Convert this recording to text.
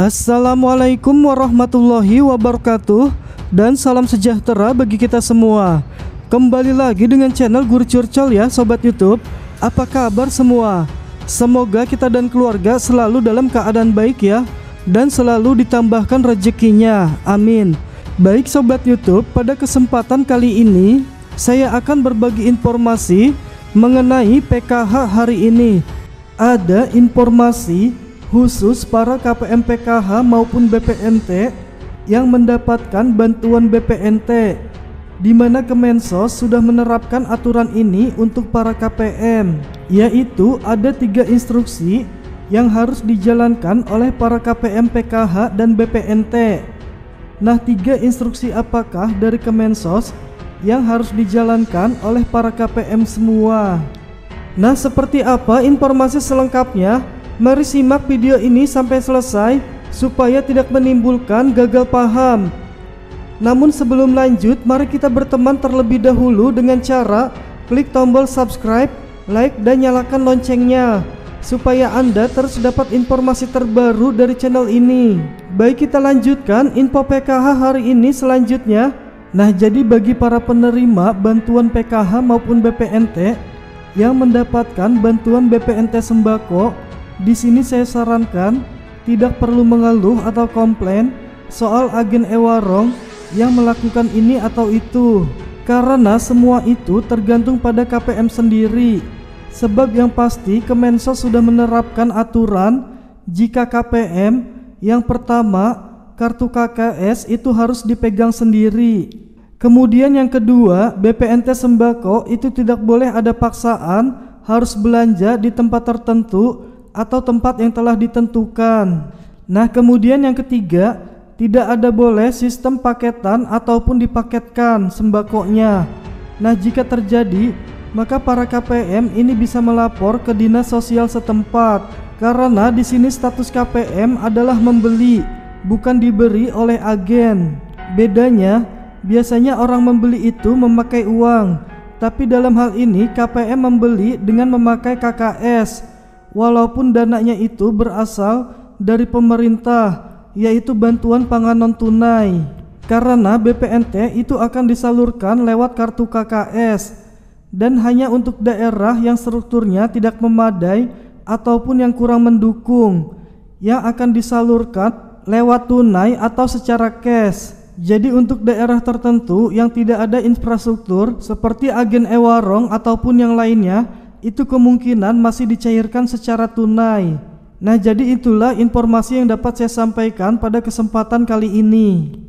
Assalamualaikum warahmatullahi wabarakatuh, dan salam sejahtera bagi kita semua. Kembali lagi dengan channel Guru Curcol ya sobat YouTube. Apa kabar semua? Semoga kita dan keluarga selalu dalam keadaan baik ya, dan selalu ditambahkan rezekinya, amin. Baik sobat YouTube, pada kesempatan kali ini saya akan berbagi informasi mengenai PKH hari ini. Ada informasi khusus para KPM PKH maupun BPNT yang mendapatkan bantuan BPNT, di mana Kemensos sudah menerapkan aturan ini untuk para KPM, yaitu ada 3 instruksi yang harus dijalankan oleh para KPM PKH dan BPNT. Nah, 3 instruksi apakah dari Kemensos yang harus dijalankan oleh para KPM semua? Nah, seperti apa informasi selengkapnya? Mari simak video ini sampai selesai supaya tidak menimbulkan gagal paham. Namun sebelum lanjut, mari kita berteman terlebih dahulu dengan cara klik tombol subscribe, like, dan nyalakan loncengnya supaya Anda terus dapat informasi terbaru dari channel ini. Baik, kita lanjutkan info PKH hari ini selanjutnya. Nah, jadi bagi para penerima bantuan PKH maupun BPNT yang mendapatkan bantuan BPNT sembako, di sini saya sarankan tidak perlu mengeluh atau komplain soal agen ewarong yang melakukan ini atau itu, karena semua itu tergantung pada KPM sendiri. Sebab yang pasti Kemensos sudah menerapkan aturan jika KPM yang pertama kartu KKS itu harus dipegang sendiri. Kemudian yang kedua, BPNT sembako itu tidak boleh ada paksaan harus belanja di tempat tertentu atau tempat yang telah ditentukan. Nah, kemudian yang ketiga, tidak ada boleh sistem paketan ataupun dipaketkan sembakonya. Nah, jika terjadi, maka para KPM ini bisa melapor ke dinas sosial setempat, karena di sini status KPM adalah membeli, bukan diberi oleh agen. Bedanya, biasanya orang membeli itu memakai uang, tapi dalam hal ini KPM membeli dengan memakai KKS, walaupun dananya itu berasal dari pemerintah, yaitu bantuan pangan non tunai, karena BPNT itu akan disalurkan lewat kartu KKS dan hanya untuk daerah yang strukturnya tidak memadai ataupun yang kurang mendukung, yang akan disalurkan lewat tunai atau secara cash. Jadi untuk daerah tertentu yang tidak ada infrastruktur seperti agen ewarong ataupun yang lainnya, itu kemungkinan masih dicairkan secara tunai. Nah, jadi itulah informasi yang dapat saya sampaikan pada kesempatan kali ini.